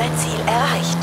dein Ziel erreicht.